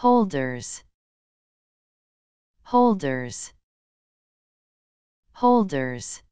holders, holders, holders.